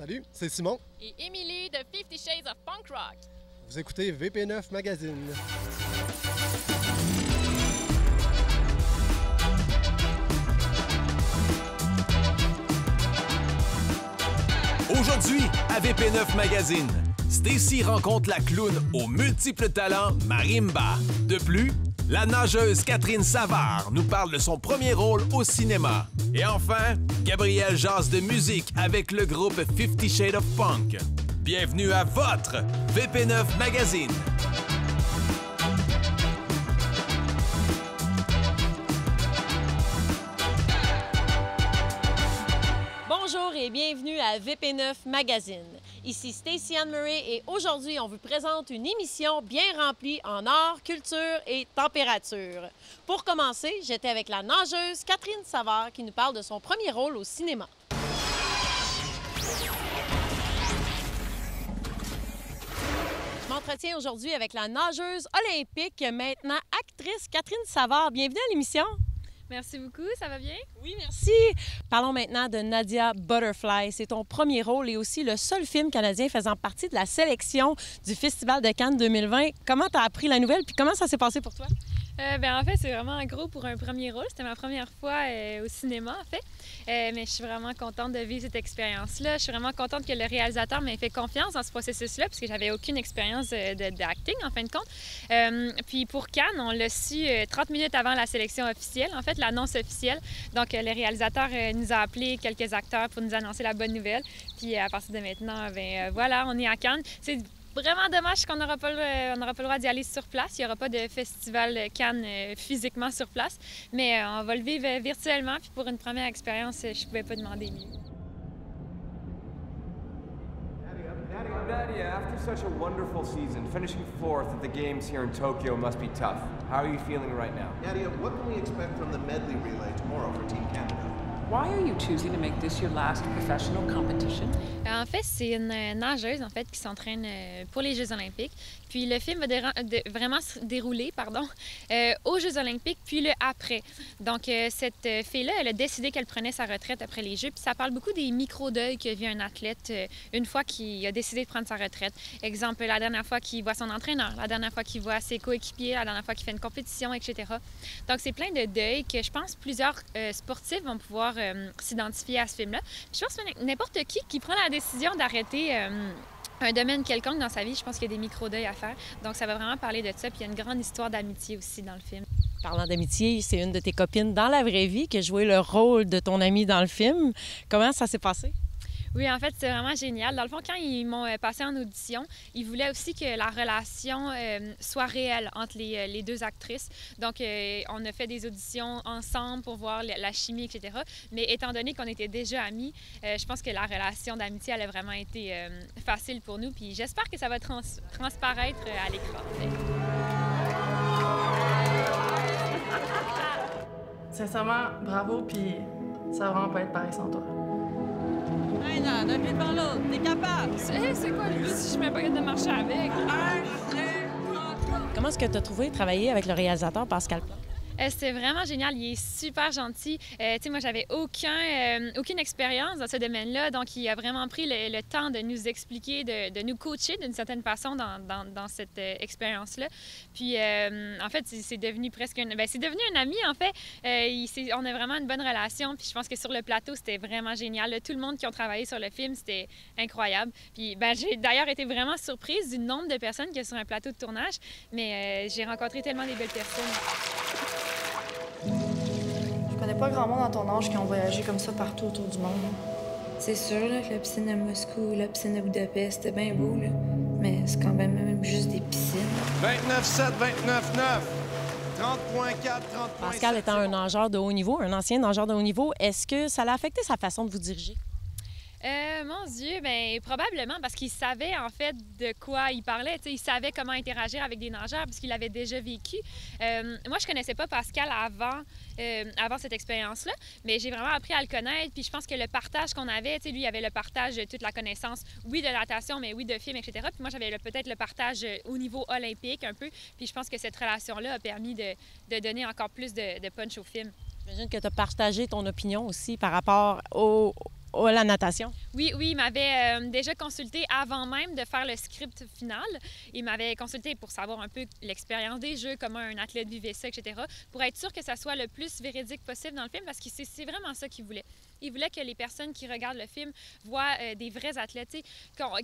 Salut, c'est Simon et Émilie de 50 Shades of Punk Rock. Vous écoutez VP9 Magazine. Aujourd'hui, à VP9 Magazine, Stacey rencontre la clown aux multiples talents Marimba. De plus, la nageuse Katherine Savard nous parle de son premier rôle au cinéma. Et enfin, Gabrielle jase de musique avec le groupe 50 Shades of Punk. Bienvenue à votre VP9 Magazine. Bonjour et bienvenue à VP9 Magazine. Ici Stacey Ann Murray et aujourd'hui, on vous présente une émission bien remplie en art, culture et température. Pour commencer, j'étais avec la nageuse Katherine Savard qui nous parle de son premier rôle au cinéma. Je m'entretiens aujourd'hui avec la nageuse olympique, maintenant actrice Katherine Savard. Bienvenue à l'émission. Merci beaucoup. Ça va bien? Oui, merci. Parlons maintenant de Nadia Butterfly. C'est ton premier rôle et aussi le seul film canadien faisant partie de la sélection du Festival de Cannes 2020. Comment tu as appris la nouvelle puis comment ça s'est passé pour toi? En fait, c'est vraiment gros pour un premier rôle. C'était ma première fois au cinéma, en fait. Mais je suis vraiment contente de vivre cette expérience-là. Je suis vraiment contente que le réalisateur m'ait fait confiance dans ce processus-là parce que j'avais aucune expérience d'acting, en fin de compte. Puis pour Cannes, on l'a su 30 minutes avant la sélection officielle, en fait, l'annonce officielle. Donc, le réalisateur nous a appelé quelques acteurs pour nous annoncer la bonne nouvelle. Puis à partir de maintenant, voilà, on est à Cannes. C'est vraiment dommage qu'on n'aura pas le droit d'y aller sur place. Il n'y aura pas de festival Cannes physiquement sur place, mais on va le vivre virtuellement. Puis pour une première expérience, je ne pouvais pas demander mieux. Nadia, after such a wonderful season, finishing fourth at the games here in Tokyo must be tough. How are you feeling right now? Nadia, what can we expect from the medley relay tomorrow for Team Canada? Why are you choosing to make this your last professional competition? En fait, c'est une nageuse en fait qui s'entraîne pour les Jeux Olympiques. Puis le film va vraiment se dérouler, aux Jeux Olympiques, puis le après. Donc cette fille-là, elle a décidé qu'elle prenait sa retraite après les Jeux. Puis ça parle beaucoup des micro-deuils que vit un athlète une fois qu'il a décidé de prendre sa retraite. Exemple, la dernière fois qu'il voit son entraîneur, la dernière fois qu'il voit ses coéquipiers, la dernière fois qu'il fait une compétition, etc. Donc c'est plein de deuils que je pense plusieurs sportifs vont pouvoir s'identifier à ce film-là. Je pense que n'importe qui prend la décision d'arrêter un domaine quelconque dans sa vie, je pense qu'il y a des micro-deuils à faire. Donc ça va vraiment parler de ça. Puis il y a une grande histoire d'amitié aussi dans le film. Parlant d'amitié, c'est une de tes copines dans la vraie vie qui a joué le rôle de ton amie dans le film. Comment ça s'est passé? Oui, en fait, c'est vraiment génial. Dans le fond, quand ils m'ont passé en audition, ils voulaient aussi que la relation soit réelle entre les deux actrices. Donc, on a fait des auditions ensemble pour voir la chimie, etc. Mais étant donné qu'on était déjà amis, je pense que la relation d'amitié, elle a vraiment été facile pour nous. Puis j'espère que ça va transparaître à l'écran. Sincèrement, bravo, puis ça va vraiment pas être pareil sans toi. Hey, non, d'un pied par l'autre, t'es capable! C'est quoi le but si je ne suis même pas capable de marcher avec? Comment est-ce que tu as trouvé travailler avec le réalisateur Pascal? C'est vraiment génial. Il est super gentil. Tu sais, moi, j'avais aucune expérience dans ce domaine-là. Donc, il a vraiment pris le temps de nous expliquer, de nous coacher d'une certaine façon dans cette expérience-là. Puis, en fait, c'est devenu presque c'est devenu un ami, en fait. On a vraiment une bonne relation. Puis, je pense que sur le plateau, c'était vraiment génial. Tout le monde qui a travaillé sur le film, c'était incroyable. Puis, j'ai d'ailleurs été vraiment surprise du nombre de personnes qu'il y a sur un plateau de tournage. Mais j'ai rencontré tellement des belles personnes. Je connais pas grand monde à ton âge qui ont voyagé comme ça partout autour du monde. C'est sûr là, que la piscine à Moscou, la piscine à Budapest, c'était bien beau, là. Mais c'est quand même juste des piscines. 29,7, 29,9, 30,4, 30,7. Pascal étant un nageur de haut niveau, un ancien nageur de haut niveau, est-ce que ça l'a affecté sa façon de vous diriger? Mon Dieu, probablement parce qu'il savait en fait de quoi il parlait. Il savait comment interagir avec des nageurs parce qu'il l'avait déjà vécu. Moi, je connaissais pas Pascal avant cette expérience-là, mais j'ai vraiment appris à le connaître. Puis je pense que le partage qu'on avait, lui, il avait le partage de toute la connaissance, oui, de natation, mais oui, de film, etc. Puis moi, j'avais peut-être le partage au niveau olympique un peu. Puis je pense que cette relation-là a permis de donner encore plus de punch au film. J'imagine que tu as partagé ton opinion aussi par rapport au à la natation? Oui, oui, il m'avait déjà consulté avant même de faire le script final. Il m'avait consulté pour savoir un peu l'expérience des jeux, comment un athlète vivait ça, etc., pour être sûr que ça soit le plus véridique possible dans le film, parce que c'est vraiment ça qu'il voulait. Il voulait que les personnes qui regardent le film voient des vrais athlètes, qu'il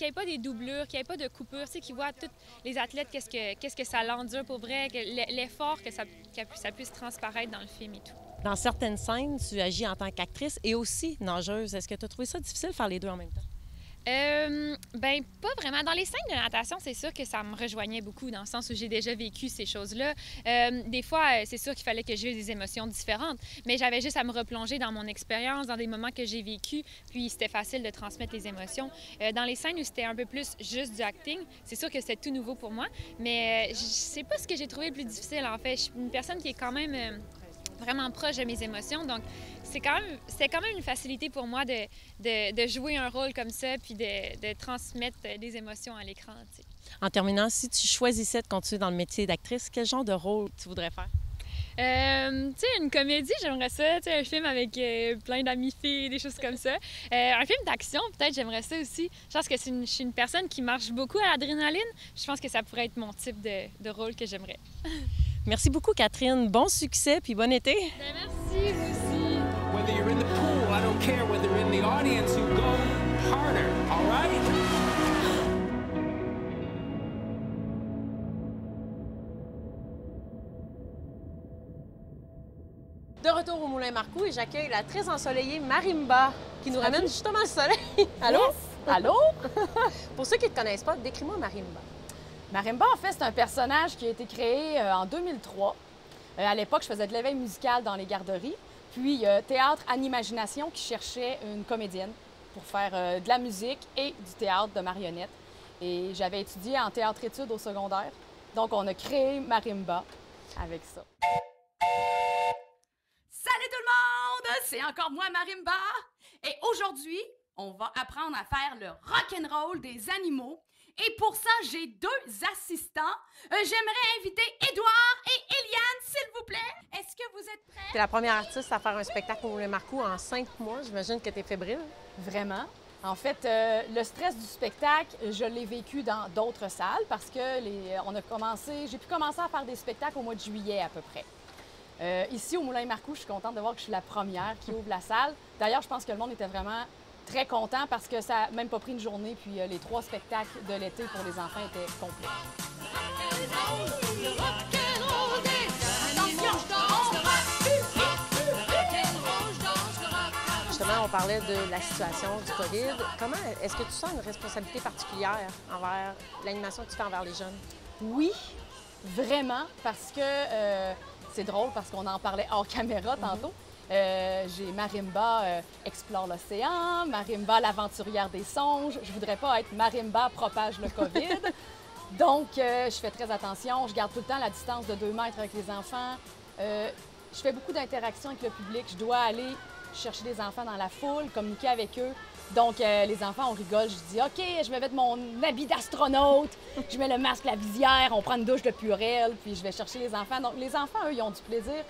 n'y ait pas des doublures, qu'il n'y ait pas de coupures, qu'ils voient tous les athlètes, qu'est-ce que ça l'endure pour vrai, l'effort que ça puisse transparaître dans le film et tout. Dans certaines scènes, tu agis en tant qu'actrice et aussi nageuse. Est-ce que tu as trouvé ça difficile de faire les deux en même temps? Ben pas vraiment. Dans les scènes de natation, c'est sûr que ça me rejoignait beaucoup, dans le sens où j'ai déjà vécu ces choses-là. Des fois, c'est sûr qu'il fallait que je vive des émotions différentes, mais j'avais juste à me replonger dans mon expérience, dans des moments que j'ai vécu, puis c'était facile de transmettre les émotions. Dans les scènes où c'était un peu plus juste du acting, c'est sûr que c'était tout nouveau pour moi, mais je sais pas ce que j'ai trouvé le plus difficile, en fait. Je suis une personne qui est quand même... vraiment proche de mes émotions, donc c'est quand même une facilité pour moi de jouer un rôle comme ça puis de transmettre des émotions à l'écran, tu sais. En terminant, si tu choisissais de continuer dans le métier d'actrice, quel genre de rôle tu voudrais faire? Tu sais, une comédie, j'aimerais ça. Tu sais, un film avec plein d'amis filles, des choses comme ça. Un film d'action, peut-être, j'aimerais ça aussi. Je pense que je suis une personne qui marche beaucoup à l'adrénaline. Je pense que ça pourrait être mon type de rôle que j'aimerais. Merci beaucoup, Catherine. Bon succès, puis bon été. Bien, merci, vous aussi. Whether you're in the pool, I don't care. Whether you're in the audience, you go harder, all right? De retour au Moulin Marcoux et j'accueille la très ensoleillée Marimba qui nous ramène justement le soleil. Allô? Yes. Allô? Pour ceux qui ne te connaissent pas, décris-moi Marimba. Marimba, en fait, c'est un personnage qui a été créé en 2003. À l'époque, je faisais de l'éveil musical dans les garderies. Puis Théâtre en Imagination qui cherchait une comédienne pour faire de la musique et du théâtre de marionnettes. Et j'avais étudié en théâtre-études au secondaire. Donc, on a créé Marimba avec ça. Salut tout le monde! C'est encore moi, Marimba! Et aujourd'hui, on va apprendre à faire le rock'n'roll des animaux. Et pour ça, j'ai deux assistants. J'aimerais inviter Édouard et Eliane, s'il vous plaît. Est-ce que vous êtes prêts? Tu es la première artiste à faire un spectacle pour le Marcoux en 5 mois. J'imagine que tu es fébrile. Vraiment. En fait, le stress du spectacle, je l'ai vécu dans d'autres salles parce que j'ai pu commencer à faire des spectacles au mois de juillet à peu près. Ici, au Moulin Marcoux, je suis contente de voir que je suis la première qui ouvre la salle. D'ailleurs, je pense que le monde était vraiment très content parce que ça n'a même pas pris une journée, puis les 3 spectacles de l'été pour les enfants étaient complets. Justement, on parlait de la situation du COVID. Comment est-ce que tu sens une responsabilité particulière envers l'animation que tu fais envers les jeunes? Oui, vraiment, parce que... c'est drôle parce qu'on en parlait hors caméra tantôt. J'ai Marimba explore l'océan, Marimba l'aventurière des songes. Je voudrais pas être Marimba propage le COVID. Donc, je fais très attention. Je garde tout le temps la distance de 2 mètres avec les enfants. Je fais beaucoup d'interactions avec le public. Je dois aller chercher des enfants dans la foule, communiquer avec eux. Donc, les enfants, on rigole. Je dis « OK, je vais mettre mon habit d'astronaute, je mets le masque, la visière, on prend une douche de Purel, puis je vais chercher les enfants. » Donc, les enfants, eux, ils ont du plaisir.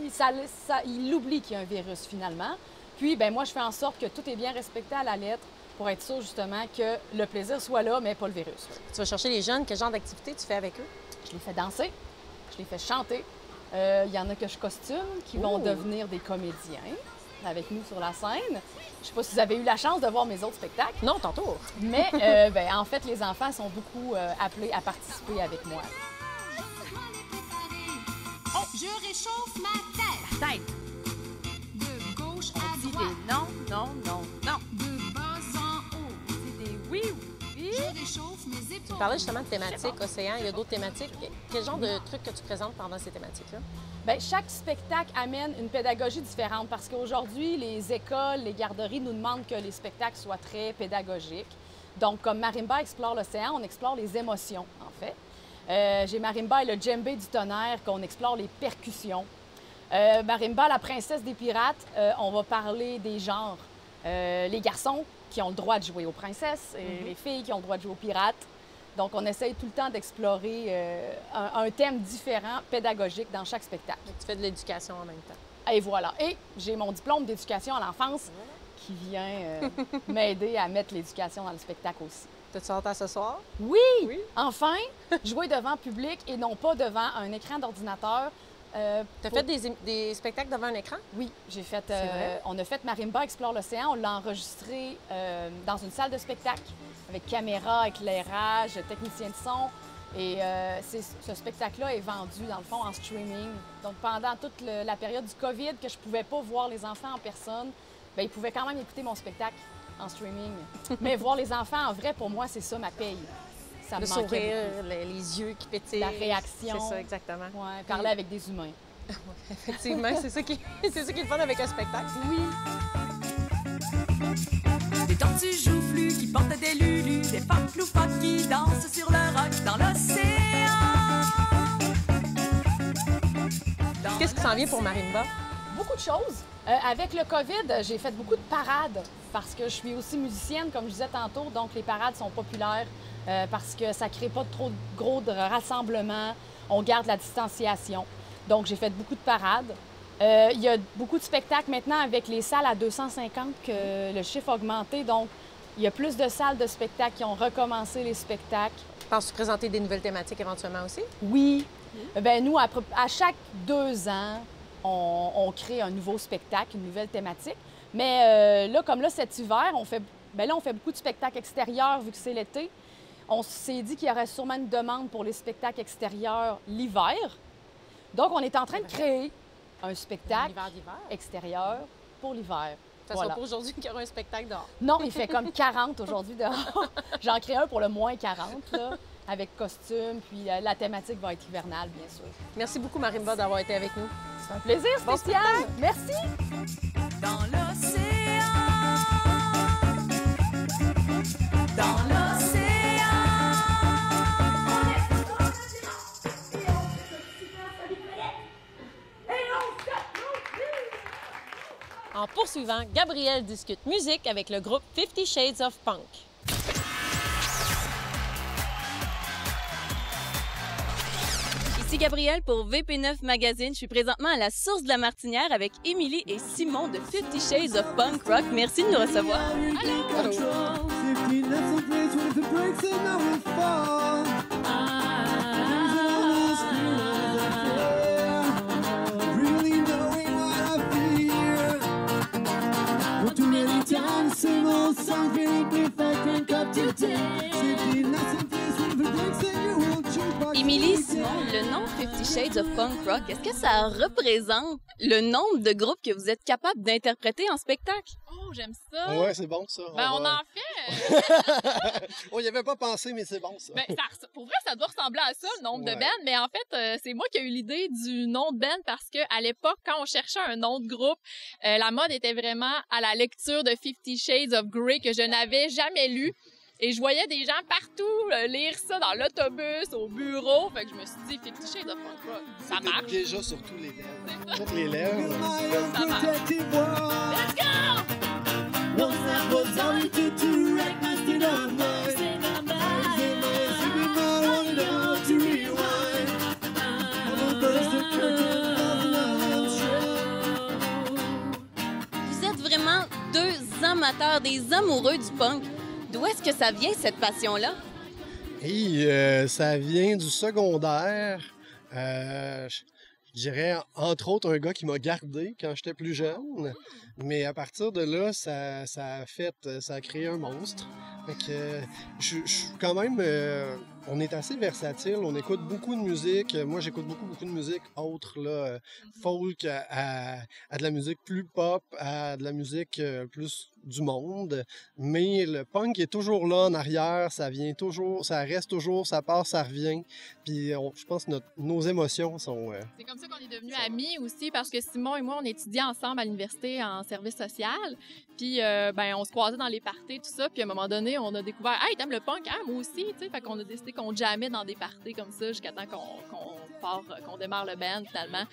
Ils oublient qu'il y a un virus, finalement. Puis, ben moi, je fais en sorte que tout est bien respecté à la lettre pour être sûr, justement, que le plaisir soit là, mais pas le virus. Tu vas chercher les jeunes. Quel genre d'activité tu fais avec eux? Je les fais danser, je les fais chanter. Il y en a que je costume qui vont devenir des comédiens avec nous sur la scène. Je sais pas si vous avez eu la chance de voir mes autres spectacles. Non, tantôt. Mais ben, en fait, les enfants sont beaucoup appelés à participer avec moi. Oh, je réchauffe ma tête. De gauche à droite. Non, non, non, non. De bas en haut. C'est des oui, oui. Je réchauffe mes épaules. Tu parlais justement de thématiques, océan, il y a d'autres thématiques. Quel genre de trucs que tu présentes pendant ces thématiques-là? Bien, chaque spectacle amène une pédagogie différente parce qu'aujourd'hui, les écoles, les garderies nous demandent que les spectacles soient très pédagogiques. Donc, comme Marimba explore l'océan, on explore les émotions, en fait. J'ai Marimba et le djembé du tonnerre, qu'on explore les percussions. Marimba, la princesse des pirates, on va parler des genres. Les garçons qui ont le droit de jouer aux princesses et les filles qui ont le droit de jouer aux pirates. Donc, on essaye tout le temps d'explorer un thème différent, pédagogique, dans chaque spectacle. Donc, tu fais de l'éducation en même temps. Et voilà. Et j'ai mon diplôme d'éducation à l'enfance qui vient m'aider à mettre l'éducation dans le spectacle aussi. T'as-tu hâte à ce soir? Oui! Oui. Enfin, jouer devant public et non pas devant un écran d'ordinateur. T'as fait des spectacles devant un écran? Oui, j'ai fait. On a fait Marimba Explore l'océan. On l'a enregistré dans une salle de spectacle avec caméra, éclairage, technicien de son. Et ce spectacle-là est vendu, dans le fond, en streaming. Donc, pendant toute la période du COVID, que je ne pouvais pas voir les enfants en personne, bien, ils pouvaient quand même écouter mon spectacle en streaming. Mais voir les enfants en vrai, pour moi, c'est ça ma paye. Ça me manquait. Le sourire, les yeux qui pétillent. La réaction. C'est ça, exactement. Ouais, puis... Parler avec des humains. Effectivement, c'est ça qui est le fun avec un spectacle. Oui. Des tortues joufflues qui portent des lulus, des femmes ploufoques qui dansent sur le roc dans l'océan. Qu'est-ce qui s'en vient pour Marimba? Beaucoup de choses. Avec le COVID, j'ai fait beaucoup de parades parce que je suis aussi musicienne, comme je disais tantôt, donc les parades sont populaires parce que ça ne crée pas trop de gros rassemblements, on garde la distanciation. Donc j'ai fait beaucoup de parades. Il y a beaucoup de spectacles maintenant avec les salles à 250 que le chiffre a augmenté. Donc, il y a plus de salles de spectacles qui ont recommencé les spectacles. Penses-tu présenter des nouvelles thématiques éventuellement aussi? Oui. Bien, nous, à chaque 2 ans, on crée un nouveau spectacle, une nouvelle thématique. Mais là, comme là, cet hiver, on fait beaucoup de spectacles extérieurs vu que c'est l'été. On s'est dit qu'il y aurait sûrement une demande pour les spectacles extérieurs l'hiver. Donc, on est en train de créer un spectacle extérieur pour l'hiver. Ça sera pas aujourd'hui qu'il y aura un spectacle dehors. Non, il fait comme 40 aujourd'hui dehors. J'en crée un pour le moins 40, là, avec costume, puis la thématique va être hivernale, bien sûr. Merci beaucoup, Marimba, d'avoir été avec nous. C'est un plaisir, spécial. Bon, merci. Dans l'océan. Dans l'océan. En poursuivant, Gabrielle discute musique avec le groupe 50 Shades of Punk. Ici Gabrielle pour VP9 Magazine. Je suis présentement à la Source de la Martinière avec Émilie et Simon de 50 Shades of Punk Rock. Merci de nous recevoir. Allô! Same old song, very perfect and cut you down. Simply nothing feels when the breaks and you won't change. Émilie, Simon, le nom Fifty Shades of Punk Rock, est-ce que ça représente le nombre de groupes que vous êtes capable d'interpréter en spectacle? Oh, j'aime ça! Ouais, c'est bon, ça. Ben, on en fait! On n'y avait pas pensé, mais c'est bon, ça. Ben, ça. Pour vrai, ça doit ressembler à ça, le nombre de bandes, mais en fait, c'est moi qui ai eu l'idée du nom de band parce qu'à l'époque, quand on cherchait un nom de groupe, la mode était vraiment à la lecture de Fifty Shades of Grey que je n'avais jamais lu. Et je voyais des gens partout lire ça dans l'autobus, au bureau. Fait que je me suis dit, Fifty Shades of Punk Rock, ça marche. Déjà sur tous les lèvres. Toutes les lèvres. Ça marche. Let's go! Vous êtes vraiment deux amateurs, des amoureux du punk. D'où est-ce que ça vient, cette passion-là? Ça vient du secondaire. Je dirais, entre autres, un gars qui m'a gardé quand j'étais plus jeune. Mais à partir de là, ça a créé un monstre. Fait que, je quand même... on est assez versatile, on écoute beaucoup de musique. Moi, j'écoute beaucoup de musique autre, là, folk, à de la musique plus pop, à de la musique plus du monde. Mais le punk est toujours là en arrière, ça vient toujours, ça reste toujours, ça part, ça revient. Puis je pense que nos émotions sont... C'est comme ça qu'on est devenus amis aussi, parce que Simon et moi, on étudiait ensemble à l'université en service social. Puis ben, on se croisait dans les parties, tout ça. Puis à un moment donné, on a découvert « Hey, t'aimes le punk? Ah, moi aussi! » Fait qu'on a décidé qu'on jammait dans des parties comme ça jusqu'à temps qu'on démarre le band, finalement.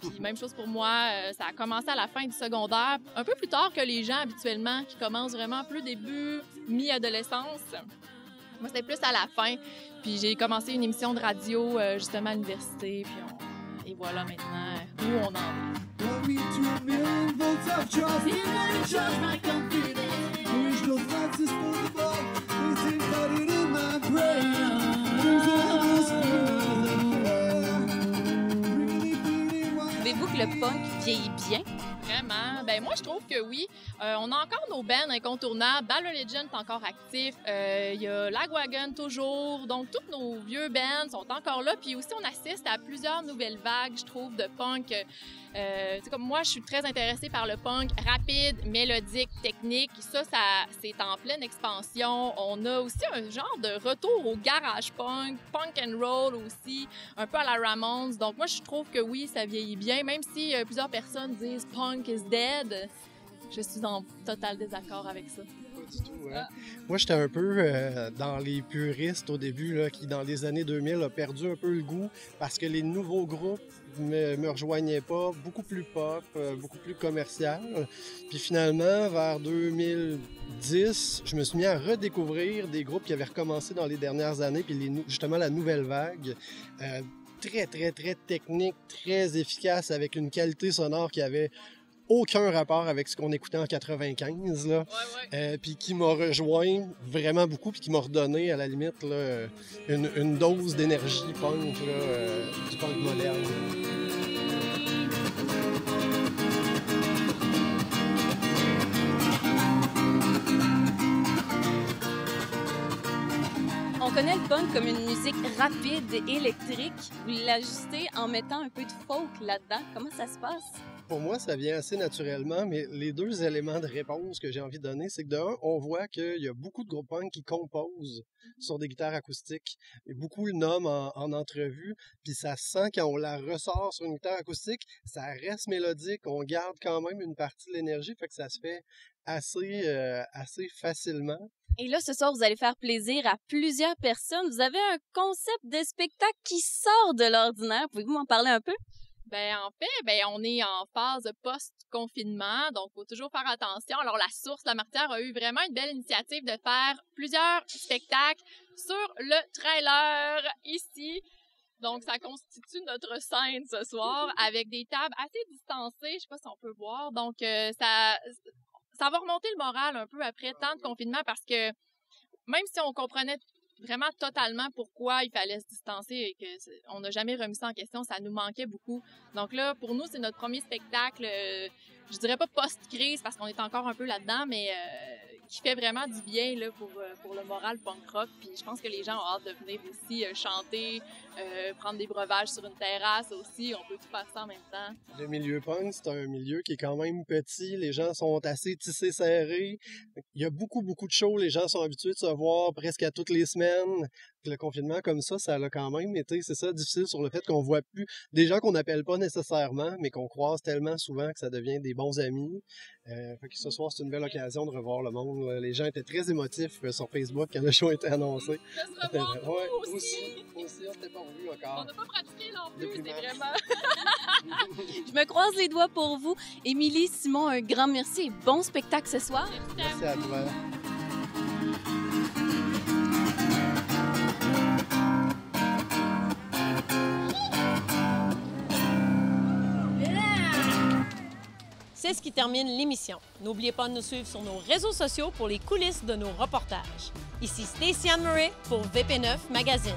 Puis même chose pour moi, ça a commencé à la fin du secondaire, un peu plus tard que les gens habituellement, qui commencent vraiment plus début, mi-adolescence. Moi, c'était plus à la fin. Puis j'ai commencé une émission de radio justement à l'université, puis Et voilà maintenant où on en est. Trouvez-vous que le punk vieillit bien? Vraiment. Ben moi, je trouve que oui. On a encore nos bands incontournables. Bollé Legend est encore actif. Il y a Lagwagon toujours. Donc, tous nos vieux bands sont encore là. Puis aussi, on assiste à plusieurs nouvelles vagues, je trouve, de punk. C'est comme moi, je suis très intéressée par le punk rapide, mélodique, technique. Ça c'est en pleine expansion. On a aussi un genre de retour au garage punk, punk and roll aussi, un peu à la Ramones. Donc, moi, je trouve que oui, ça vieillit bien, même si plusieurs personnes disent « punk is dead ». Je suis en total désaccord avec ça. Pas du tout, hein? Moi, j'étais un peu dans les puristes au début, là, qui, dans les années 2000, a perdu un peu le goût parce que les nouveaux groupes me rejoignaient pas, beaucoup plus pop, beaucoup plus commercial. Puis finalement, vers 2010, je me suis mis à redécouvrir des groupes qui avaient recommencé dans les dernières années, puis justement la nouvelle vague. Très, très, très technique, très efficace, avec une qualité sonore qui avait aucun rapport avec ce qu'on écoutait en 95, là. Ouais, ouais. Puis qui m'a rejoint vraiment beaucoup, puis qui m'a redonné, à la limite, là, une dose d'énergie punk, là, du punk moderne. On connaît le punk comme une musique rapide et électrique. Vous l'ajustez en mettant un peu de folk là-dedans. Comment ça se passe? Pour moi, ça vient assez naturellement, mais les deux éléments de réponse que j'ai envie de donner, c'est que d'un, on voit qu'il y a beaucoup de groupes punk qui composent sur des guitares acoustiques. Et beaucoup le nomment en entrevue, puis ça se sent quand on la ressort sur une guitare acoustique, ça reste mélodique, on garde quand même une partie de l'énergie, fait que ça se fait assez facilement. Et là, ce soir, vous allez faire plaisir à plusieurs personnes. Vous avez un concept de spectacle qui sort de l'ordinaire. Pouvez-vous m'en parler un peu? Ben en fait, on est en phase post-confinement, donc il faut toujours faire attention. Alors la source de la Martinière a eu vraiment une belle initiative de faire plusieurs spectacles sur le trailer ici. Donc ça constitue notre scène ce soir avec des tables assez distancées, je sais pas si on peut voir. Donc ça va remonter le moral un peu après tant de confinement parce que même si on comprenait vraiment totalement pourquoi il fallait se distancer et qu'on n'a jamais remis ça en question, ça nous manquait beaucoup. Donc là, pour nous, c'est notre premier spectacle, je dirais pas post-crise parce qu'on est encore un peu là-dedans, mais qui fait vraiment du bien là, pour le moral punk rock. Puis je pense que les gens ont hâte de venir aussi chanter, prendre des breuvages sur une terrasse aussi. On peut tout faire ça en même temps. Le milieu punk, c'est un milieu qui est quand même petit. Les gens sont assez tissés serrés. Il y a beaucoup, beaucoup de shows. Les gens sont habitués de se voir presque à toutes les semaines. Le confinement comme ça, ça l'a quand même été, c'est ça, difficile sur le fait qu'on voit plus des gens qu'on n'appelle pas nécessairement, mais qu'on croise tellement souvent que ça devient des bons amis. Fait que ce soir, c'est une belle occasion de revoir le monde. Les gens étaient très émotifs sur Facebook quand le show était annoncé. C'était ouais, aussi, on s'était pas revus encore. On n'a pas pratiqué non plus, c'est vraiment... Je me croise les doigts pour vous. Émilie, Simon, un grand merci et bon spectacle ce soir. Merci à toi. C'est ce qui termine l'émission. N'oubliez pas de nous suivre sur nos réseaux sociaux pour les coulisses de nos reportages. Ici Stacey Ann Murray pour VP9 Magazine.